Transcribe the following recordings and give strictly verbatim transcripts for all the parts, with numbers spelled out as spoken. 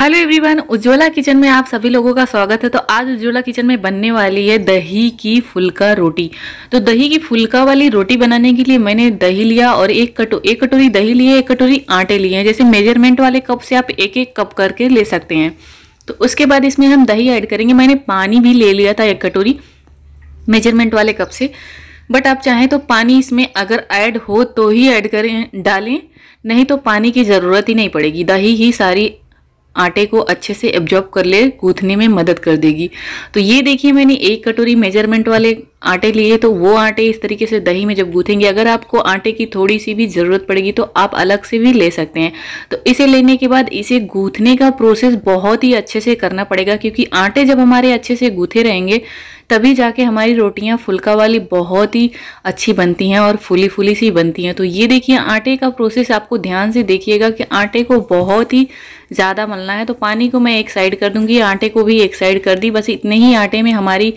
Hello everyone, Ujjwala kitchen में आप सभी लोगों का स्वागत है। तो आज उज्ज्वला किचन में बनने वाली है दही की फुल्का रोटी। तो दही की फुल्का वाली रोटी बनाने के लिए मैंने दही लिया और एक कटो एक कटोरी दही लिए, एक कटोरी आटे लिए हैं। जैसे मेजरमेंट वाले कप से आप एक एक कप करके ले सकते हैं। तो उसके बाद इसमें हम दही ऐड करेंगे। मैंने पानी भी ले लिया था एक कटोरी मेजरमेंट वाले कप से, बट आप चाहें तो पानी इसमें अगर ऐड हो तो ही ऐड करें, डालें, नहीं तो पानी की ज़रूरत ही नहीं पड़ेगी। दही ही सारी आटे को अच्छे से एब्जॉर्ब कर ले, गूंथने में मदद कर देगी। तो ये देखिए, मैंने एक कटोरी मेजरमेंट वाले आटे लिए। तो वो आटे इस तरीके से दही में जब गूंथेंगे, अगर आपको आटे की थोड़ी सी भी ज़रूरत पड़ेगी तो आप अलग से भी ले सकते हैं। तो इसे लेने के बाद इसे गूंथने का प्रोसेस बहुत ही अच्छे से करना पड़ेगा, क्योंकि आटे जब हमारे अच्छे से गूंथे रहेंगे तभी जाके हमारी रोटियां फुल्का वाली बहुत ही अच्छी बनती हैं और फूली फूली सी बनती हैं। तो ये देखिए, आटे का प्रोसेस आपको ध्यान से देखिएगा कि आटे को बहुत ही ज़्यादा मलना है। तो पानी को मैं एक साइड कर दूंगी, आटे को भी एक साइड कर दी। बस इतने ही आटे में हमारी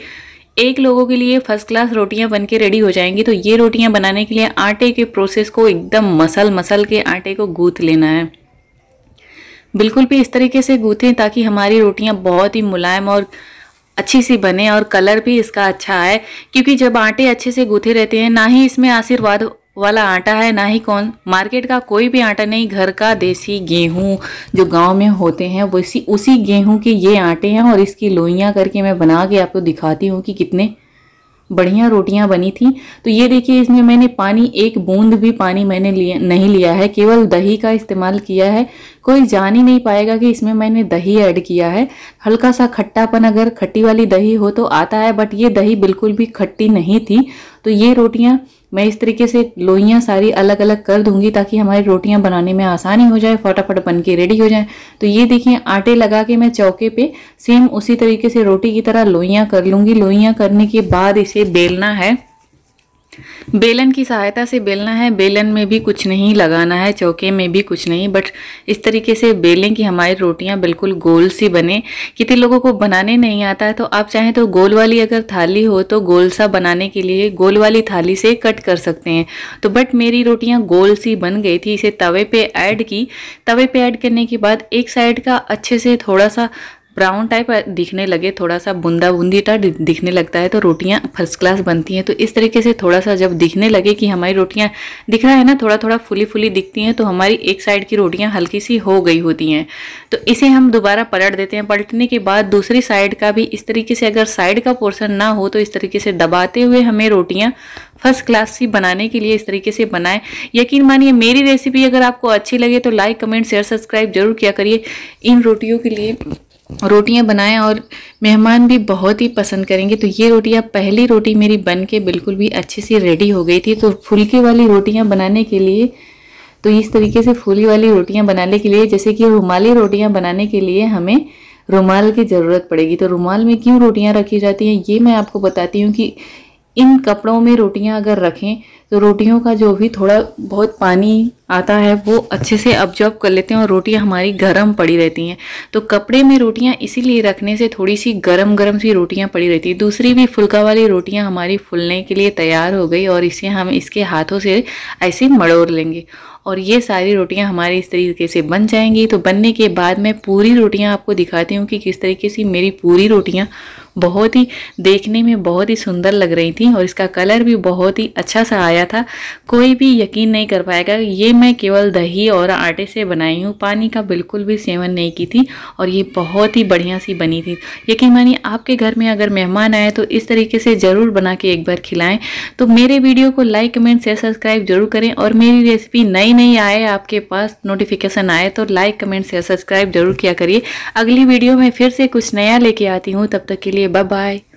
एक लोगों के लिए फर्स्ट क्लास रोटियां बनके रेडी हो जाएंगी। तो ये रोटियां बनाने के लिए आटे के प्रोसेस को एकदम मसल मसल के आटे को गूंथ लेना है। बिल्कुल भी इस तरीके से गूंथें ताकि हमारी रोटियां बहुत ही मुलायम और अच्छी सी बने और कलर भी इसका अच्छा आए। क्योंकि जब आटे अच्छे से गूंथे रहते हैं, ना ही इसमें आशीर्वाद वाला आटा है, ना ही कौन मार्केट का कोई भी आटा नहीं, घर का देसी गेहूँ जो गांव में होते हैं वैसी उसी गेहूँ के ये आटे हैं। और इसकी लोइयाँ करके मैं बना के आपको दिखाती हूँ कि कितने बढ़िया रोटियाँ बनी थी। तो ये देखिए, इसमें मैंने पानी एक बूंद भी पानी मैंने लिया नहीं लिया है, केवल दही का इस्तेमाल किया है। कोई जान ही नहीं पाएगा कि इसमें मैंने दही ऐड किया है। हल्का सा खट्टापन अगर खट्टी वाली दही हो तो आता है, बट ये दही बिल्कुल भी खट्टी नहीं थी। तो ये रोटियाँ मैं इस तरीके से लोइयाँ सारी अलग अलग कर दूंगी ताकि हमारी रोटियाँ बनाने में आसानी हो जाए, फटाफट बन के रेडी हो जाए। तो ये देखिए, आटे लगा के मैं चौके पे सेम उसी तरीके से रोटी की तरह लोइयाँ कर लूँगी। लोइयाँ करने के बाद इसे बेलना है, बेलन की सहायता से बेलना है। बेलन में भी कुछ नहीं लगाना है, चौके में भी कुछ नहीं, बट इस तरीके से बेलें कि हमारी रोटियां बिल्कुल गोल सी बने। कितने लोगों को बनाने नहीं आता है, तो आप चाहें तो गोल वाली अगर थाली हो तो गोल सा बनाने के लिए गोल वाली थाली से कट कर सकते हैं। तो बट मेरी रोटियां गोल सी बन गई थी। इसे तवे पर ऐड की। तवे पर ऐड करने के बाद एक साइड का अच्छे से थोड़ा सा ब्राउन टाइप दिखने लगे, थोड़ा सा बूंदा बूंदी टाइप दिखने लगता है तो रोटियां फर्स्ट क्लास बनती हैं। तो इस तरीके से थोड़ा सा जब दिखने लगे कि हमारी रोटियां दिख रहा है ना, थोड़ा थोड़ा फुली फुली दिखती हैं, तो हमारी एक साइड की रोटियां हल्की सी हो गई होती हैं। तो इसे हम दोबारा पलट देते हैं। पलटने के बाद दूसरी साइड का भी इस तरीके से, अगर साइड का पोर्शन ना हो तो इस तरीके से दबाते हुए हमें रोटियाँ फर्स्ट क्लास सी बनाने के लिए इस तरीके से बनाएं। यकीन मानिए, मेरी रेसिपी अगर आपको अच्छी लगे तो लाइक, कमेंट, शेयर, सब्सक्राइब जरूर किया करिए। इन रोटियों के लिए रोटियां बनाएं और मेहमान भी बहुत ही पसंद करेंगे। तो ये रोटियां, पहली रोटी मेरी बन के बिल्कुल भी अच्छी सी रेडी हो गई थी। तो फुल्के वाली रोटियां बनाने के लिए, तो इस तरीके से फूली वाली रोटियां बनाने के लिए, जैसे कि रुमाली रोटियां बनाने के लिए हमें रुमाल की ज़रूरत पड़ेगी। तो रुमाल में क्यों रोटियाँ रखी जाती हैं ये मैं आपको बताती हूँ कि इन कपड़ों में रोटियाँ अगर रखें तो रोटियों का जो भी थोड़ा बहुत पानी आता है वो अच्छे से अब्जॉर्ब कर लेते हैं और रोटियां हमारी गर्म पड़ी रहती हैं। तो कपड़े में रोटियां इसीलिए रखने से थोड़ी सी गरम गरम सी रोटियां पड़ी रहती हैं। दूसरी भी फुल्का वाली रोटियां हमारी फूलने के लिए तैयार हो गई और इसे हम इसके हाथों से ऐसे मड़ोड़ लेंगे और ये सारी रोटियां हमारी इस तरीके से बन जाएंगी। तो बनने के बाद मैं पूरी रोटियाँ आपको दिखाती हूँ कि किस तरीके से मेरी पूरी रोटियाँ बहुत ही देखने में बहुत ही सुंदर लग रही थी और इसका कलर भी बहुत ही अच्छा सा आया था। कोई भी यकीन नहीं कर पाएगा, ये मैं केवल दही और आटे से बनाई हूँ, पानी का बिल्कुल भी सेवन नहीं की थी और ये बहुत ही बढ़िया सी बनी थी। यकीन मानिए, आपके घर में अगर मेहमान आए तो इस तरीके से ज़रूर बना के एक बार खिलाएं। तो मेरे वीडियो को लाइक, कमेंट, शेयर, सब्सक्राइब जरूर करें और मेरी रेसिपी नई नई आए, आपके पास नोटिफिकेशन आए तो लाइक, कमेंट, शेयर, सब्सक्राइब जरूर किया करिए। अगली वीडियो में फिर से कुछ नया लेके आती हूँ। तब तक के लिए बाय बाय।